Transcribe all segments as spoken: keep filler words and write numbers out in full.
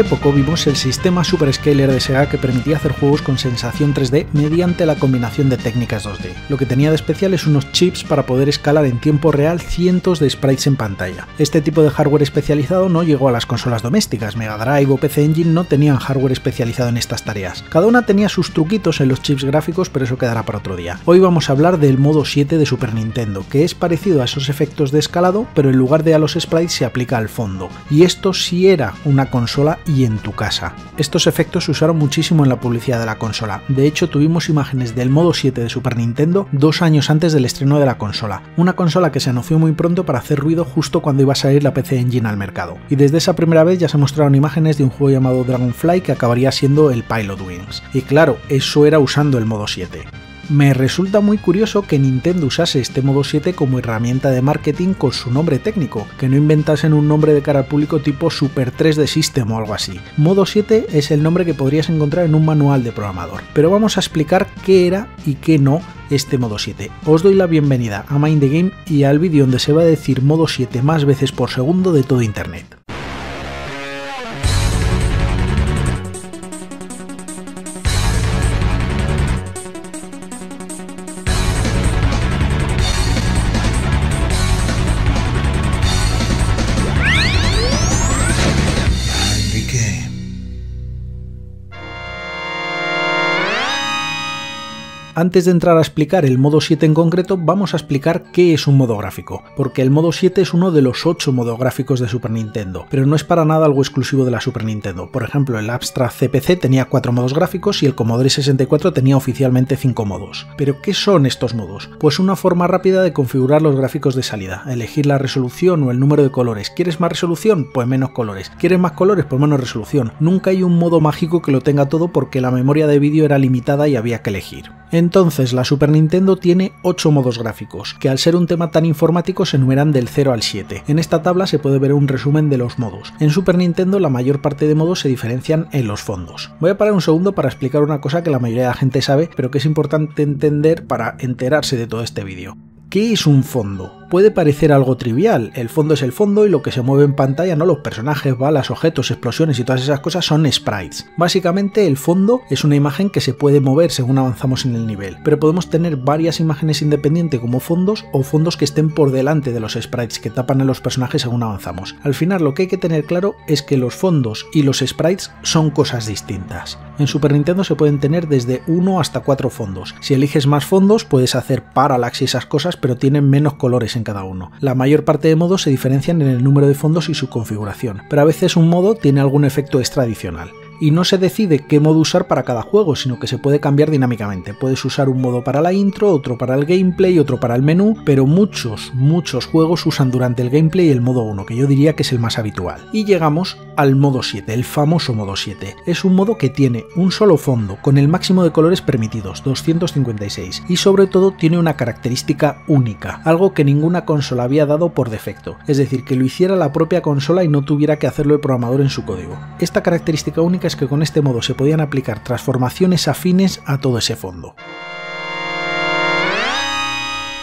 Hace poco vimos el sistema Superscaler de Sega que permitía hacer juegos con sensación tres D mediante la combinación de técnicas dos D. Lo que tenía de especial es unos chips para poder escalar en tiempo real cientos de sprites en pantalla. Este tipo de hardware especializado no llegó a las consolas domésticas, Mega Drive o P C Engine no tenían hardware especializado en estas tareas. Cada una tenía sus truquitos en los chips gráficos, pero eso quedará para otro día. Hoy vamos a hablar del modo siete de Super Nintendo, que es parecido a esos efectos de escalado, pero en lugar de a los sprites se aplica al fondo. Y esto sí era una consola y en tu casa. Estos efectos se usaron muchísimo en la publicidad de la consola. De hecho, tuvimos imágenes del modo siete de Super Nintendo dos años antes del estreno de la consola. Una consola que se anunció muy pronto para hacer ruido justo cuando iba a salir la P C Engine al mercado. Y desde esa primera vez ya se mostraron imágenes de un juego llamado Dragonfly que acabaría siendo el Pilotwings. Y claro, eso era usando el modo siete. Me resulta muy curioso que Nintendo usase este modo siete como herramienta de marketing con su nombre técnico, que no inventasen un nombre de cara al público tipo Super tres D System o algo así. Modo siete es el nombre que podrías encontrar en un manual de programador, pero vamos a explicar qué era y qué no este modo siete. Os doy la bienvenida a Mind the Game y al vídeo donde se va a decir modo siete más veces por segundo de todo internet. Antes de entrar a explicar el modo siete en concreto, vamos a explicar qué es un modo gráfico, porque el modo siete es uno de los ocho modos gráficos de Super Nintendo, pero no es para nada algo exclusivo de la Super Nintendo. Por ejemplo, el Amstrad C P C tenía cuatro modos gráficos y el Commodore sesenta y cuatro tenía oficialmente cinco modos. ¿Pero qué son estos modos? Pues una forma rápida de configurar los gráficos de salida, elegir la resolución o el número de colores. ¿Quieres más resolución? Pues menos colores. ¿Quieres más colores? Pues menos resolución. Nunca hay un modo mágico que lo tenga todo porque la memoria de vídeo era limitada y había que elegir. Entonces, la Super Nintendo tiene ocho modos gráficos, que al ser un tema tan informático se enumeran del cero al siete. En esta tabla se puede ver un resumen de los modos. En Super Nintendo la mayor parte de modos se diferencian en los fondos. Voy a parar un segundo para explicar una cosa que la mayoría de la gente sabe, pero que es importante entender para enterarse de todo este vídeo. ¿Qué es un fondo? Puede parecer algo trivial, el fondo es el fondo y lo que se mueve en pantalla, no los personajes, balas, objetos, explosiones y todas esas cosas son sprites. Básicamente el fondo es una imagen que se puede mover según avanzamos en el nivel, pero podemos tener varias imágenes independientes como fondos o fondos que estén por delante de los sprites que tapan a los personajes según avanzamos. Al final lo que hay que tener claro es que los fondos y los sprites son cosas distintas. En Super Nintendo se pueden tener desde uno hasta cuatro fondos. Si eliges más fondos puedes hacer parallax y esas cosas, pero tienen menos colores en en cada uno. La mayor parte de modos se diferencian en el número de fondos y su configuración, pero a veces un modo tiene algún efecto extra adicional. Y no se decide qué modo usar para cada juego, sino que se puede cambiar dinámicamente. Puedes usar un modo para la intro, otro para el gameplay, otro para el menú, pero muchos, muchos juegos usan durante el gameplay el modo uno, que yo diría que es el más habitual. Y llegamos al modo siete, el famoso modo siete. Es un modo que tiene un solo fondo, con el máximo de colores permitidos, doscientos cincuenta y seis, y sobre todo tiene una característica única, algo que ninguna consola había dado por defecto, es decir, que lo hiciera la propia consola y no tuviera que hacerlo el programador en su código. Esta característica única es que con este modo se podían aplicar transformaciones afines a todo ese fondo.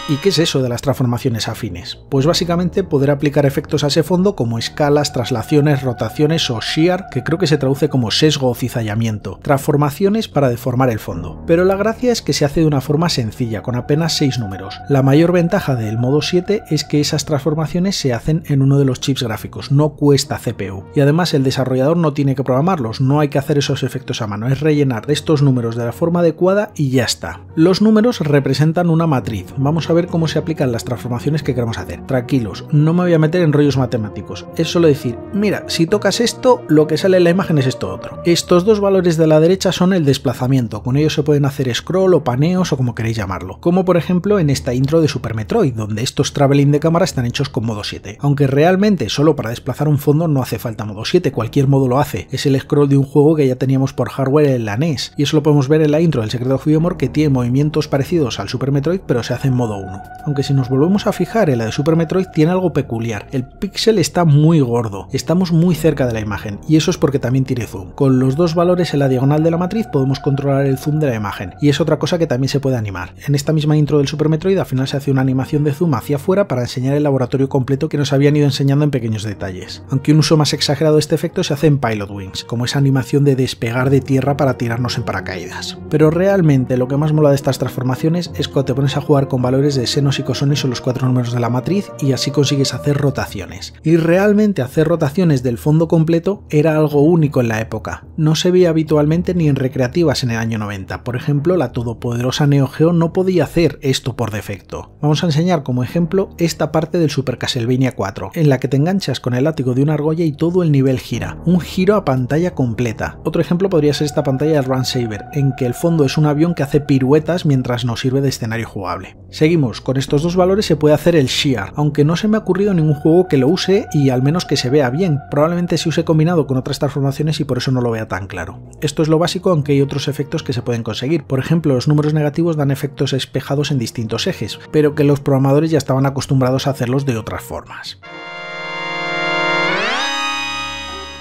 ¿Y qué es eso de las transformaciones afines? Pues básicamente poder aplicar efectos a ese fondo como escalas, traslaciones, rotaciones o shear, que creo que se traduce como sesgo o cizallamiento. Transformaciones para deformar el fondo. Pero la gracia es que se hace de una forma sencilla, con apenas seis números. La mayor ventaja del modo siete es que esas transformaciones se hacen en uno de los chips gráficos, no cuesta C P U. Y además el desarrollador no tiene que programarlos, no hay que hacer esos efectos a mano, es rellenar estos números de la forma adecuada y ya está. Los números representan una matriz, vamos a ver ver cómo se aplican las transformaciones que queremos hacer. Tranquilos, no me voy a meter en rollos matemáticos, es solo decir, mira, si tocas esto, lo que sale en la imagen es esto otro. Estos dos valores de la derecha son el desplazamiento, con ellos se pueden hacer scroll o paneos o como queréis llamarlo, como por ejemplo en esta intro de Super Metroid, donde estos traveling de cámara están hechos con modo siete, aunque realmente solo para desplazar un fondo no hace falta modo siete, cualquier modo lo hace, es el scroll de un juego que ya teníamos por hardware en la N E S, y eso lo podemos ver en la intro del Secret of Mana que tiene movimientos parecidos al Super Metroid pero se hace en modo uno. uno. Aunque si nos volvemos a fijar en la de Super Metroid tiene algo peculiar, el píxel está muy gordo, estamos muy cerca de la imagen y eso es porque también tiene zoom. Con los dos valores en la diagonal de la matriz podemos controlar el zoom de la imagen y es otra cosa que también se puede animar. En esta misma intro del Super Metroid al final se hace una animación de zoom hacia afuera para enseñar el laboratorio completo que nos habían ido enseñando en pequeños detalles. Aunque un uso más exagerado de este efecto se hace en Pilotwings, como esa animación de despegar de tierra para tirarnos en paracaídas. Pero realmente lo que más mola de estas transformaciones es cuando te pones a jugar con valores de senos y cosones o los cuatro números de la matriz y así consigues hacer rotaciones. Y realmente hacer rotaciones del fondo completo era algo único en la época. No se veía habitualmente ni en recreativas en el año noventa. Por ejemplo, la todopoderosa Neo Geo no podía hacer esto por defecto. Vamos a enseñar como ejemplo esta parte del Super Castlevania cuatro, en la que te enganchas con el látigo de una argolla y todo el nivel gira. Un giro a pantalla completa. Otro ejemplo podría ser esta pantalla de Run Saber, en que el fondo es un avión que hace piruetas mientras nos sirve de escenario jugable. Seguimos, con estos dos valores se puede hacer el shear, aunque no se me ha ocurrido ningún juego que lo use y al menos que se vea bien. Probablemente se use combinado con otras transformaciones y por eso no lo vea tan claro. Esto es lo básico, aunque hay otros efectos que se pueden conseguir. Por ejemplo, los números negativos dan efectos espejados en distintos ejes, pero que los programadores ya estaban acostumbrados a hacerlos de otras formas.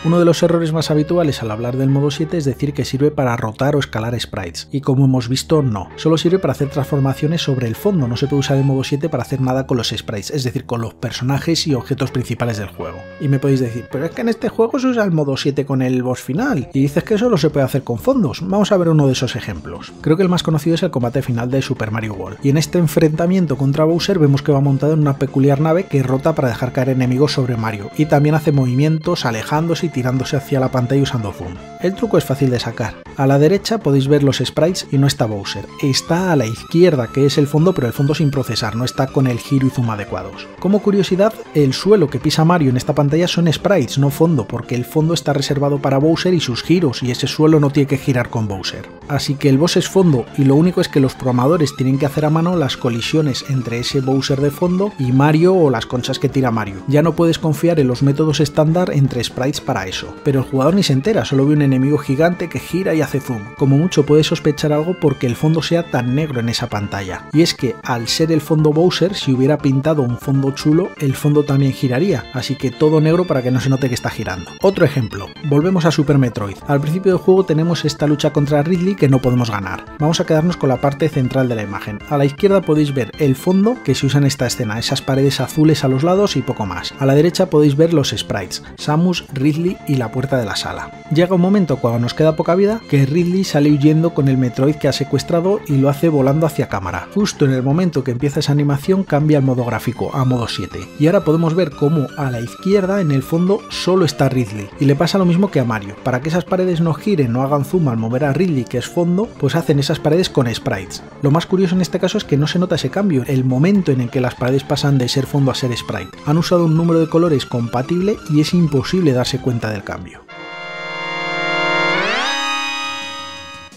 Uno de los errores más habituales al hablar del modo siete es decir que sirve para rotar o escalar sprites, y como hemos visto no, solo sirve para hacer transformaciones sobre el fondo, no se puede usar el modo siete para hacer nada con los sprites, es decir, con los personajes y objetos principales del juego. Y me podéis decir, pero es que en este juego se usa el modo siete con el boss final, y dices que solo se puede hacer con fondos. Vamos a ver uno de esos ejemplos. Creo que el más conocido es el combate final de Super Mario World, y en este enfrentamiento contra Bowser vemos que va montado en una peculiar nave que rota para dejar caer enemigos sobre Mario, y también hace movimientos alejándose y tirándose hacia la pantalla usando zoom. El truco es fácil de sacar. A la derecha podéis ver los sprites y no está Bowser, está a la izquierda que es el fondo, pero el fondo sin procesar, no está con el giro y zoom adecuados. Como curiosidad, el suelo que pisa Mario en esta pantalla son sprites, no fondo, porque el fondo está reservado para Bowser y sus giros y ese suelo no tiene que girar con Bowser. Así que el boss es fondo y lo único es que los programadores tienen que hacer a mano las colisiones entre ese Bowser de fondo y Mario o las conchas que tira Mario. Ya no puedes confiar en los métodos estándar entre sprites para eso, pero el jugador ni se entera, solo ve un enemigo gigante que gira y hace zoom. Como mucho puede sospechar algo porque el fondo sea tan negro en esa pantalla, y es que al ser el fondo Bowser, si hubiera pintado un fondo chulo, el fondo también giraría, así que todo negro para que no se note que está girando. Otro ejemplo, volvemos a Super Metroid. Al principio del juego tenemos esta lucha contra Ridley que no podemos ganar. Vamos a quedarnos con la parte central de la imagen. A la izquierda podéis ver el fondo que se usa en esta escena, esas paredes azules a los lados y poco más. A la derecha podéis ver los sprites, Samus, Ridley y la puerta de la sala. Llega un momento cuando nos queda poca vida que Ridley sale huyendo con el Metroid que ha secuestrado y lo hace volando hacia cámara. Justo en el momento que empieza esa animación cambia el modo gráfico a modo siete y ahora podemos ver cómo a la izquierda en el fondo solo está Ridley y le pasa lo mismo que a Mario. Para que esas paredes no giren, no hagan zoom al mover a Ridley que es fondo, pues hacen esas paredes con sprites. Lo más curioso en este caso es que no se nota ese cambio, el momento en el que las paredes pasan de ser fondo a ser sprite. Han usado un número de colores compatible y es imposible darse cuenta del cambio.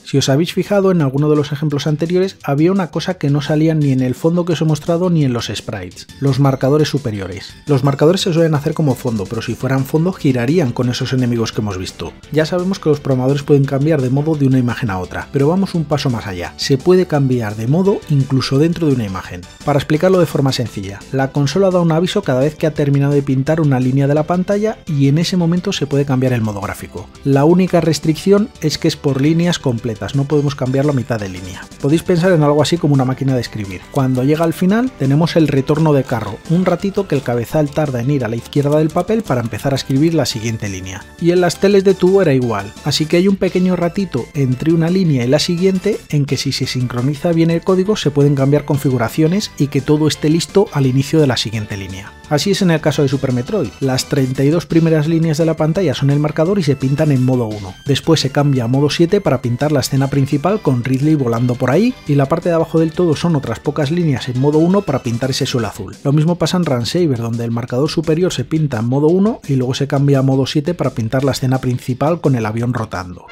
Si os habéis fijado en alguno de los ejemplos anteriores, había una cosa que no salía ni en el fondo que os he mostrado ni en los sprites, los marcadores superiores. Los marcadores se suelen hacer como fondo, pero si fueran fondo girarían con esos enemigos que hemos visto. Ya sabemos que los programadores pueden cambiar de modo de una imagen a otra, pero vamos un paso más allá. Se puede cambiar de modo incluso dentro de una imagen. Para explicarlo de forma sencilla, la consola da un aviso cada vez que ha terminado de pintar una línea de la pantalla y en ese momento se puede cambiar el modo gráfico. La única restricción es que es por líneas completas. No podemos cambiarlo a mitad de línea. Podéis pensar en algo así como una máquina de escribir. Cuando llega al final tenemos el retorno de carro, un ratito que el cabezal tarda en ir a la izquierda del papel para empezar a escribir la siguiente línea. Y en las teles de tubo era igual, así que hay un pequeño ratito entre una línea y la siguiente en que si se sincroniza bien el código se pueden cambiar configuraciones y que todo esté listo al inicio de la siguiente línea. Así es en el caso de Super Metroid. Las treinta y dos primeras líneas de la pantalla son el marcador y se pintan en modo uno. Después se cambia a modo siete para pintar las escena principal con Ridley volando por ahí y la parte de abajo del todo son otras pocas líneas en modo uno para pintar ese suelo azul. Lo mismo pasa en Run Saber, donde el marcador superior se pinta en modo uno y luego se cambia a modo siete para pintar la escena principal con el avión rotando.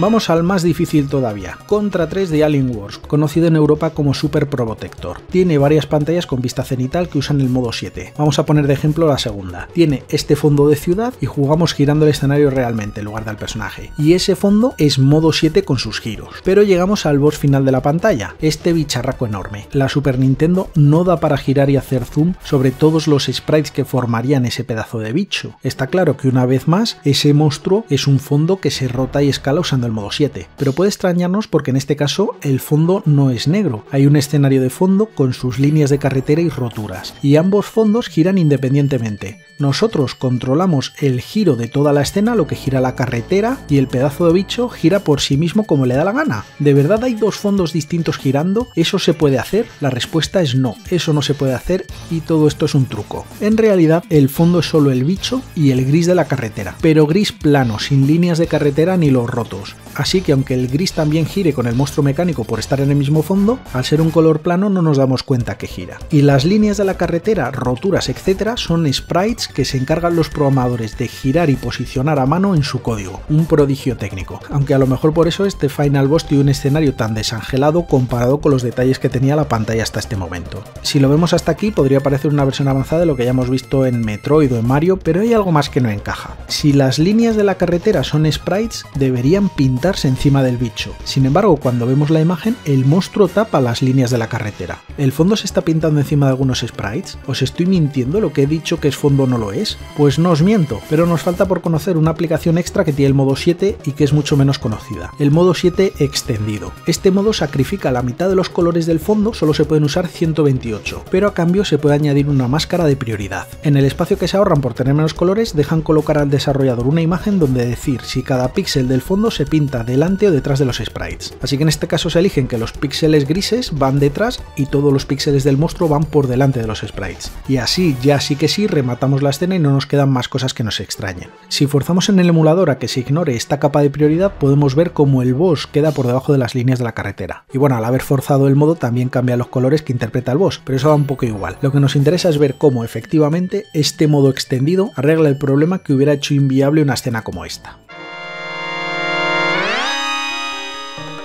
Vamos al más difícil todavía, Contra tres de Alien Wars, conocido en Europa como Super Probotector. Tiene varias pantallas con vista cenital que usan el modo siete. Vamos a poner de ejemplo la segunda. Tiene este fondo de ciudad y jugamos girando el escenario realmente en lugar del personaje. Y ese fondo es modo siete con sus giros. Pero llegamos al boss final de la pantalla, este bicharraco enorme. La Super Nintendo no da para girar y hacer zoom sobre todos los sprites que formarían ese pedazo de bicho. Está claro que una vez más, ese monstruo es un fondo que se rota y escala usando el modo siete, pero puede extrañarnos porque en este caso el fondo no es negro, hay un escenario de fondo con sus líneas de carretera y roturas, y ambos fondos giran independientemente. Nosotros controlamos el giro de toda la escena, lo que gira la carretera, y el pedazo de bicho gira por sí mismo como le da la gana. ¿De verdad hay dos fondos distintos girando? ¿Eso se puede hacer? La respuesta es no, eso no se puede hacer y todo esto es un truco. En realidad el fondo es solo el bicho y el gris de la carretera, pero gris plano, sin líneas de carretera ni los rotos. Así que aunque el gris también gire con el monstruo mecánico por estar en el mismo fondo, al ser un color plano no nos damos cuenta que gira. Y las líneas de la carretera, roturas, etcétera, son sprites que se encargan los programadores de girar y posicionar a mano en su código. Un prodigio técnico. Aunque a lo mejor por eso este Final Boss tiene un escenario tan desangelado comparado con los detalles que tenía la pantalla hasta este momento. Si lo vemos hasta aquí podría parecer una versión avanzada de lo que ya hemos visto en Metroid o en Mario, pero hay algo más que no encaja. Si las líneas de la carretera son sprites, deberían pintarse encima del bicho. Sin embargo, cuando vemos la imagen, el monstruo tapa las líneas de la carretera. ¿El fondo se está pintando encima de algunos sprites? ¿Os estoy mintiendo? ¿Lo que he dicho que es fondo no lo es? Pues no os miento, pero nos falta por conocer una aplicación extra que tiene el modo siete y que es mucho menos conocida. El modo siete extendido. Este modo sacrifica la mitad de los colores del fondo, solo se pueden usar ciento veintiocho, pero a cambio se puede añadir una máscara de prioridad. En el espacio que se ahorran por tener menos colores, dejan colocar al desarrollador una imagen donde decir si cada píxel del fondo se pinta delante o detrás de los sprites. Así que en este caso se eligen que los píxeles grises van detrás y todos los píxeles del monstruo van por delante de los sprites. Y así, ya sí que sí, rematamos la escena y no nos quedan más cosas que nos extrañen. Si forzamos en el emulador a que se ignore esta capa de prioridad, podemos ver cómo el boss queda por debajo de las líneas de la carretera. Y bueno, al haber forzado el modo también cambian los colores que interpreta el boss, pero eso da un poco igual. Lo que nos interesa es ver cómo efectivamente este modo extendido arregla el problema que hubiera hecho inviable una escena como esta.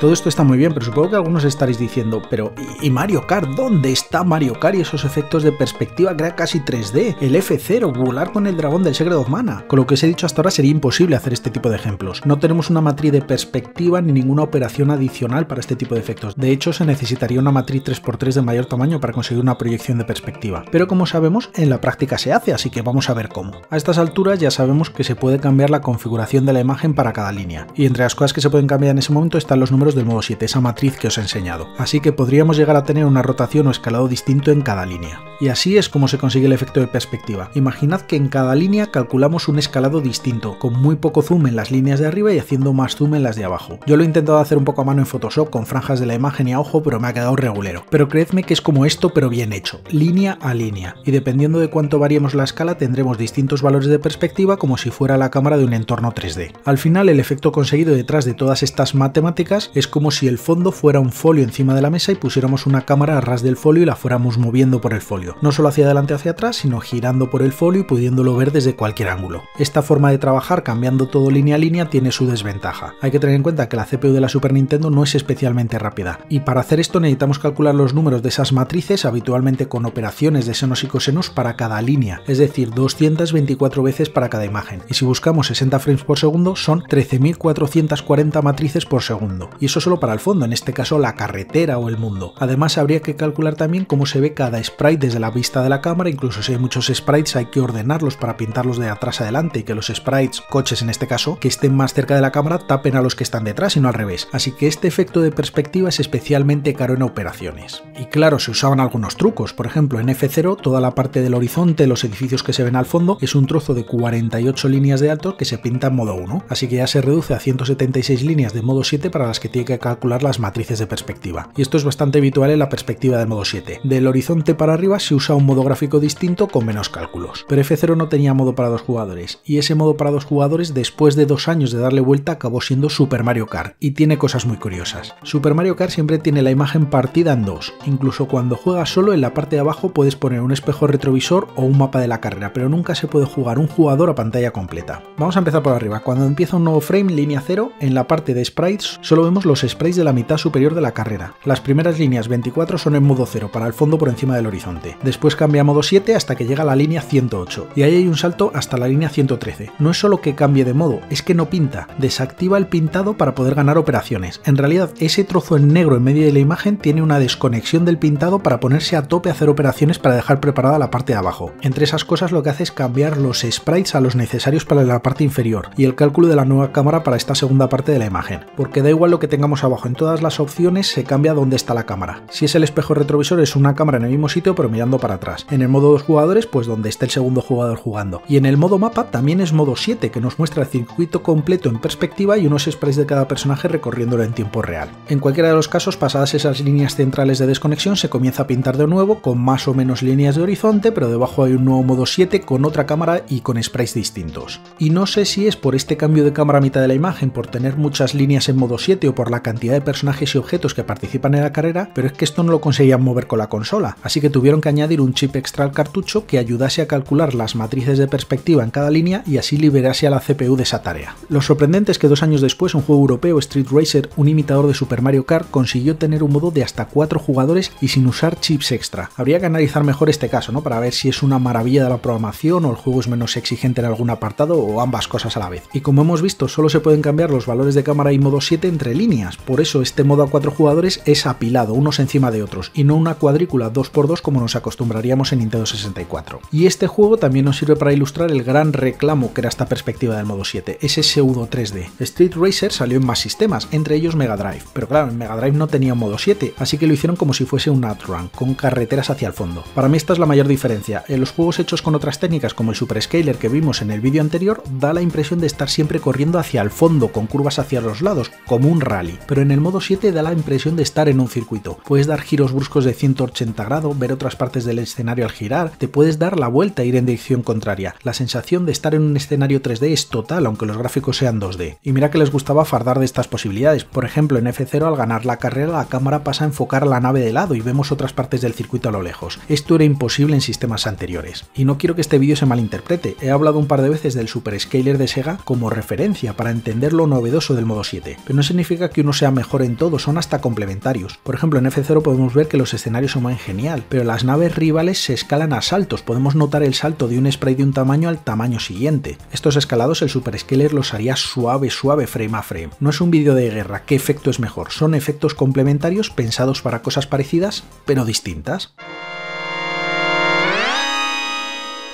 Todo esto está muy bien, pero supongo que algunos estaréis diciendo, pero ¿y Mario Kart? ¿Dónde está Mario Kart y esos efectos de perspectiva que era casi tres D? El F Zero, volar con el dragón del Secret of Mana. Con lo que os he dicho hasta ahora sería imposible hacer este tipo de ejemplos. No tenemos una matriz de perspectiva ni ninguna operación adicional para este tipo de efectos. De hecho, se necesitaría una matriz tres por tres de mayor tamaño para conseguir una proyección de perspectiva. Pero como sabemos, en la práctica se hace, así que vamos a ver cómo. A estas alturas ya sabemos que se puede cambiar la configuración de la imagen para cada línea. Y entre las cosas que se pueden cambiar en ese momento están los números del modo siete, esa matriz que os he enseñado. Así que podríamos llegar a tener una rotación o escalado distinto en cada línea. Y así es como se consigue el efecto de perspectiva. Imaginad que en cada línea calculamos un escalado distinto, con muy poco zoom en las líneas de arriba y haciendo más zoom en las de abajo. Yo lo he intentado hacer un poco a mano en Photoshop, con franjas de la imagen y a ojo, pero me ha quedado regulero. Pero creedme que es como esto, pero bien hecho, línea a línea. Y dependiendo de cuánto variemos la escala, tendremos distintos valores de perspectiva como si fuera la cámara de un entorno tres D. Al final, el efecto conseguido detrás de todas estas matemáticas es como si el fondo fuera un folio encima de la mesa y pusiéramos una cámara a ras del folio y la fuéramos moviendo por el folio. No solo hacia adelante o hacia atrás, sino girando por el folio y pudiéndolo ver desde cualquier ángulo. Esta forma de trabajar cambiando todo línea a línea tiene su desventaja. Hay que tener en cuenta que la C P U de la Super Nintendo no es especialmente rápida. Y para hacer esto necesitamos calcular los números de esas matrices, habitualmente con operaciones de senos y cosenos para cada línea, es decir, doscientas veinticuatro veces para cada imagen. Y si buscamos sesenta frames por segundo, son trece mil cuatrocientas cuarenta matrices por segundo. Y eso solo para el fondo, en este caso la carretera o el mundo. Además habría que calcular también cómo se ve cada sprite desde la vista de la cámara, incluso si hay muchos sprites hay que ordenarlos para pintarlos de atrás adelante y que los sprites, coches en este caso, que estén más cerca de la cámara tapen a los que están detrás y no al revés. Así que este efecto de perspectiva es especialmente caro en operaciones. Y claro, se usaban algunos trucos, por ejemplo en F Zero toda la parte del horizonte, los edificios que se ven al fondo, es un trozo de cuarenta y ocho líneas de alto que se pinta en modo uno, así que ya se reduce a ciento setenta y seis líneas de modo siete para las que tiene que calcular las matrices de perspectiva, y esto es bastante habitual en la perspectiva del modo siete. Del horizonte para arriba se usa un modo gráfico distinto con menos cálculos, pero F-Zero no tenía modo para dos jugadores, y ese modo para dos jugadores, después de dos años de darle vuelta, acabó siendo Super Mario Kart, y tiene cosas muy curiosas. Super Mario Kart siempre tiene la imagen partida en dos, incluso cuando juegas solo en la parte de abajo puedes poner un espejo retrovisor o un mapa de la carrera, pero nunca se puede jugar un jugador a pantalla completa. Vamos a empezar por arriba. Cuando empieza un nuevo frame, línea cero, en la parte de sprites solo vemos los sprites de la mitad superior de la carrera. Las primeras líneas veinticuatro son en modo cero, para el fondo por encima del horizonte. Después cambia a modo siete hasta que llega a la línea ciento ocho, y ahí hay un salto hasta la línea ciento trece. No es solo que cambie de modo, es que no pinta. Desactiva el pintado para poder ganar operaciones. En realidad, ese trozo en negro en medio de la imagen tiene una desconexión del pintado para ponerse a tope a hacer operaciones para dejar preparada la parte de abajo. Entre esas cosas, lo que hace es cambiar los sprites a los necesarios para la parte inferior y el cálculo de la nueva cámara para esta segunda parte de la imagen, porque da igual lo que tengamos abajo, en todas las opciones se cambia dónde está la cámara. Si es el espejo retrovisor, es una cámara en el mismo sitio pero mirando para atrás. En el modo dos jugadores, pues donde esté el segundo jugador jugando. Y en el modo mapa también es modo siete, que nos muestra el circuito completo en perspectiva y unos sprites de cada personaje recorriéndolo en tiempo real. En cualquiera de los casos, pasadas esas líneas centrales de desconexión, se comienza a pintar de nuevo con más o menos líneas de horizonte, pero debajo hay un nuevo modo siete con otra cámara y con sprites distintos. Y no sé si es por este cambio de cámara a mitad de la imagen, por tener muchas líneas en modo siete o por la cantidad de personajes y objetos que participan en la carrera, pero es que esto no lo conseguían mover con la consola, así que tuvieron que añadir un chip extra al cartucho que ayudase a calcular las matrices de perspectiva en cada línea y así liberase a la C P U de esa tarea. Lo sorprendente es que dos años después un juego europeo, Street Racer, un imitador de Super Mario Kart, consiguió tener un modo de hasta cuatro jugadores y sin usar chips extra. Habría que analizar mejor este caso, ¿no?, para ver si es una maravilla de la programación o el juego es menos exigente en algún apartado o ambas cosas a la vez. Y como hemos visto, solo se pueden cambiar los valores de cámara y modo siete entre líneas, por eso este modo a cuatro jugadores es apilado unos encima de otros y no una cuadrícula dos por dos como nos acostumbraríamos en Nintendo sesenta y cuatro. Y este juego también nos sirve para ilustrar el gran reclamo que era esta perspectiva del modo siete, ese pseudo tres D. Street Racer salió en más sistemas, entre ellos Mega Drive, pero claro, en Mega Drive no tenía modo siete, así que lo hicieron como si fuese un outrun, con carreteras hacia el fondo. Para mí esta es la mayor diferencia. En los juegos hechos con otras técnicas como el Super Scaler que vimos en el vídeo anterior, da la impresión de estar siempre corriendo hacia el fondo, con curvas hacia los lados, como un rally, pero en el modo siete da la impresión de estar en un circuito. Puedes dar giros bruscos de ciento ochenta grados, ver otras partes del escenario al girar, te puedes dar la vuelta e ir en dirección contraria. La sensación de estar en un escenario tres D es total, aunque los gráficos sean dos D. Y mira que les gustaba fardar de estas posibilidades. Por ejemplo, en F-Zero, al ganar la carrera, la cámara pasa a enfocar la nave de lado y vemos otras partes del circuito a lo lejos. Esto era imposible en sistemas anteriores. Y no quiero que este vídeo se malinterprete, he hablado un par de veces del Super Scaler de Sega como referencia para entender lo novedoso del modo siete, pero no significa que uno sea mejor en todo, son hasta complementarios. Por ejemplo, en F-Zero podemos ver que los escenarios se mueven genial, pero las naves rivales se escalan a saltos, podemos notar el salto de un sprite de un tamaño al tamaño siguiente. Estos escalados el Super Scaler los haría suave, suave, frame a frame. No es un vídeo de guerra, qué efecto es mejor, son efectos complementarios pensados para cosas parecidas, pero distintas.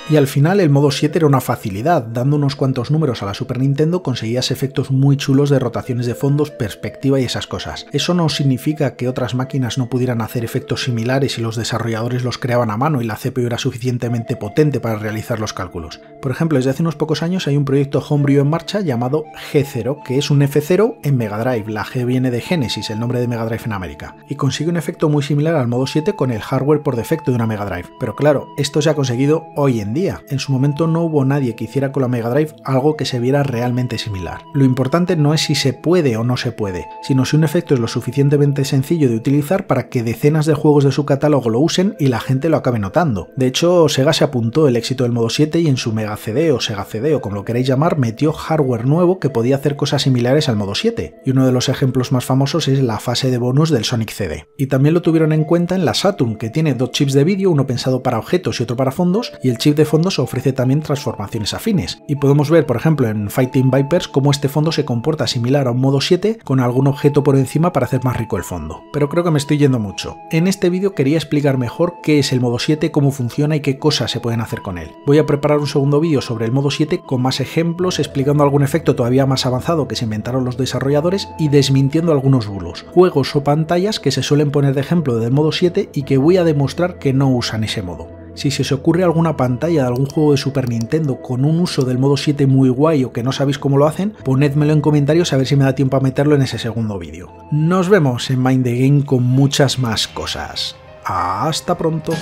Y al final el modo siete era una facilidad, dando unos cuantos números a la Super Nintendo conseguías efectos muy chulos de rotaciones de fondos, perspectiva y esas cosas. Eso no significa que otras máquinas no pudieran hacer efectos similares si los desarrolladores los creaban a mano y la C P U era suficientemente potente para realizar los cálculos. Por ejemplo, desde hace unos pocos años hay un proyecto homebrew en marcha llamado G-Zero, que es un F-Zero en Mega Drive, la G viene de Genesis, el nombre de Mega Drive en América, y consigue un efecto muy similar al modo siete con el hardware por defecto de una Mega Drive. Pero claro, esto se ha conseguido hoy en día. En su momento no hubo nadie que hiciera con la Mega Drive algo que se viera realmente similar. Lo importante no es si se puede o no se puede, sino si un efecto es lo suficientemente sencillo de utilizar para que decenas de juegos de su catálogo lo usen y la gente lo acabe notando. De hecho, Sega se apuntó el éxito del modo siete y en su Mega C D o Sega C D o como lo queréis llamar, metió hardware nuevo que podía hacer cosas similares al modo siete. Y uno de los ejemplos más famosos es la fase de bonus del Sonic C D. Y también lo tuvieron en cuenta en la Saturn, que tiene dos chips de vídeo, uno pensado para objetos y otro para fondos, y el chip de fondos ofrece también transformaciones afines, y podemos ver por ejemplo en Fighting Vipers cómo este fondo se comporta similar a un modo siete con algún objeto por encima para hacer más rico el fondo. Pero creo que me estoy yendo mucho. En este vídeo quería explicar mejor qué es el modo siete, cómo funciona y qué cosas se pueden hacer con él. Voy a preparar un segundo vídeo sobre el modo siete con más ejemplos, explicando algún efecto todavía más avanzado que se inventaron los desarrolladores y desmintiendo algunos bulos, juegos o pantallas que se suelen poner de ejemplo del modo siete y que voy a demostrar que no usan ese modo. Si se os ocurre alguna pantalla de algún juego de Super Nintendo con un uso del modo siete muy guay o que no sabéis cómo lo hacen, ponedmelo en comentarios a ver si me da tiempo a meterlo en ese segundo vídeo. Nos vemos en Mind the Game con muchas más cosas. ¡Hasta pronto!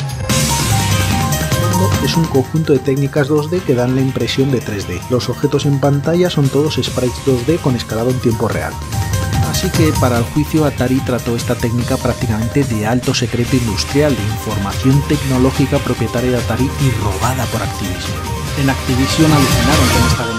Es un conjunto de técnicas dos D que dan la impresión de tres D. Los objetos en pantalla son todos sprites dos D con escalado en tiempo real. Así que para el juicio Atari trató esta técnica prácticamente de alto secreto industrial, de información tecnológica propietaria de Atari y robada por Activision. En Activision alucinaron con esta